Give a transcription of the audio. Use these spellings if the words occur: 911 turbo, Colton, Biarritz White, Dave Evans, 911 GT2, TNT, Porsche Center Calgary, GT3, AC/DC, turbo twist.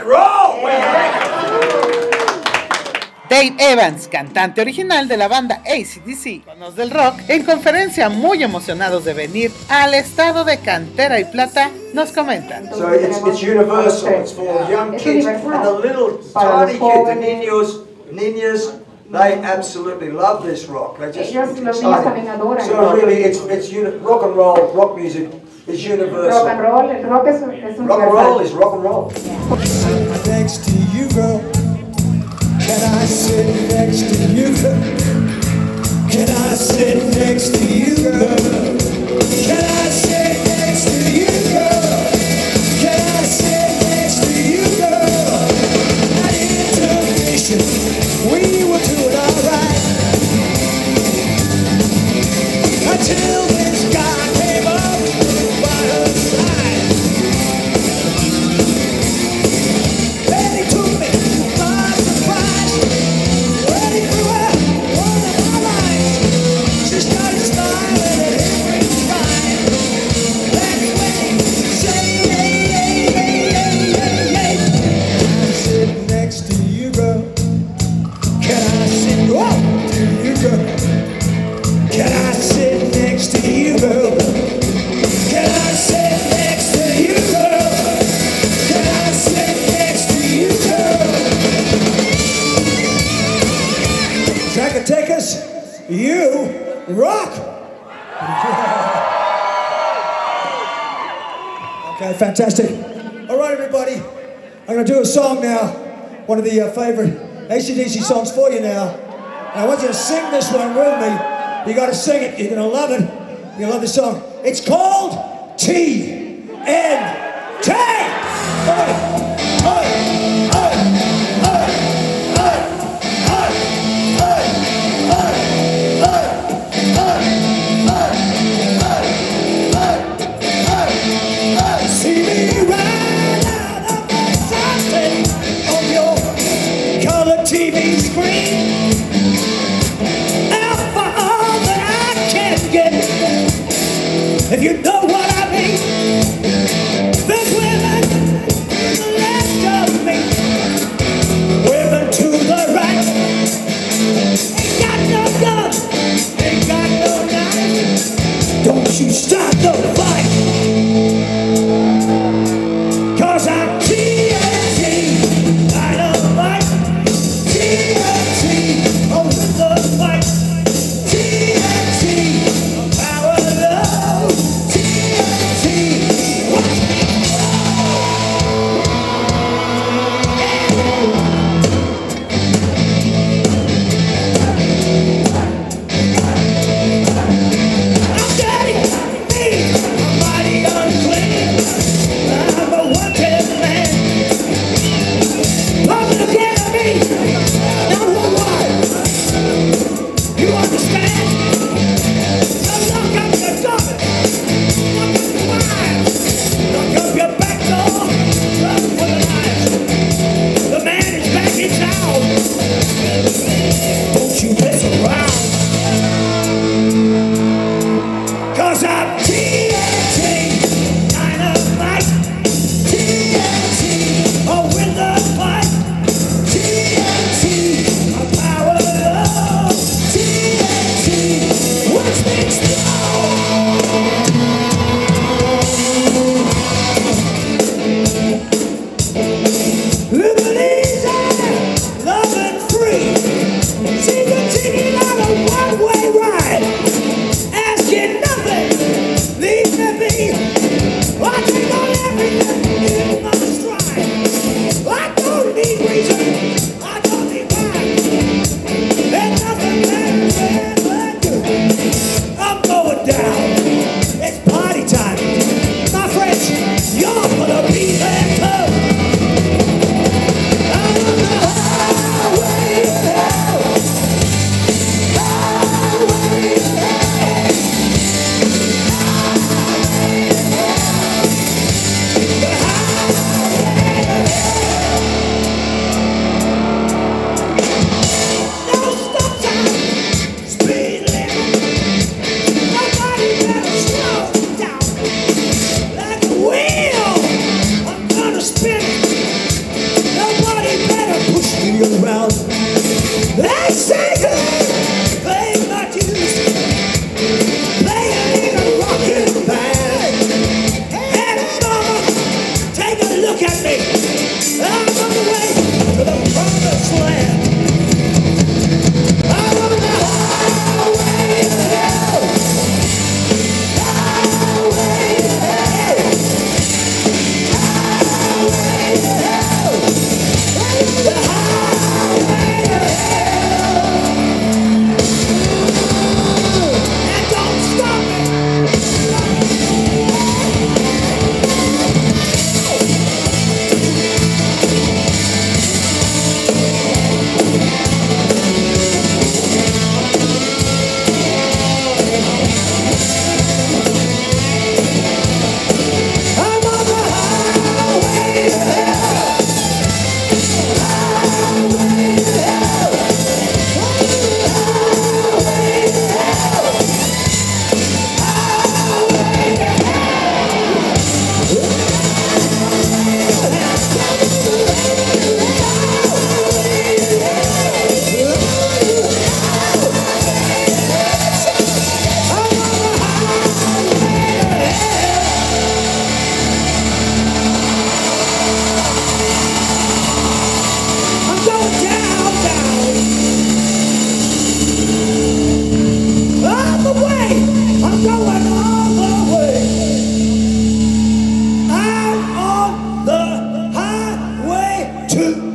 rock and roll. Dave Evans, cantante original de la banda AC/DC, conos del rock, en conferencia muy emocionados de venir al estado de Cantera y Plata, nos comentan. So it's universal. It's for young kids and the little tiny kids, the niños, niñas. They absolutely love this rock. They just so really, it's rock and roll. Rock music is universal. Rock and roll is rock and roll. Thanks to you, girl. Can I sit next to you, girl? Can I sit next to you, girl? Can I sit next to you, girl? Can I sit next to you, girl? At intermission, we will do it all right. Until this guy came up by her side. Then he took me by surprise. You rock! Okay, fantastic. All right, everybody. I'm going to do a song now. One of the favorite AC/DC songs for you now. And I want you to sing this one with me. You got to sing it. You're going to love it. You're going to love this song. It's called TNT. If you know what I mean, this women to the left of me, women to the right, ain't got no guns, ain't got no knife, don't you stop the fight, cause I'm TNT, I love my TNT, oh with the fight, TNT. My friends, y'all gonna be there too. hanging around. They say they play my tunes, playing in a rockin' band. And mama, take a look at me, I'm on the way to the promised land. Two.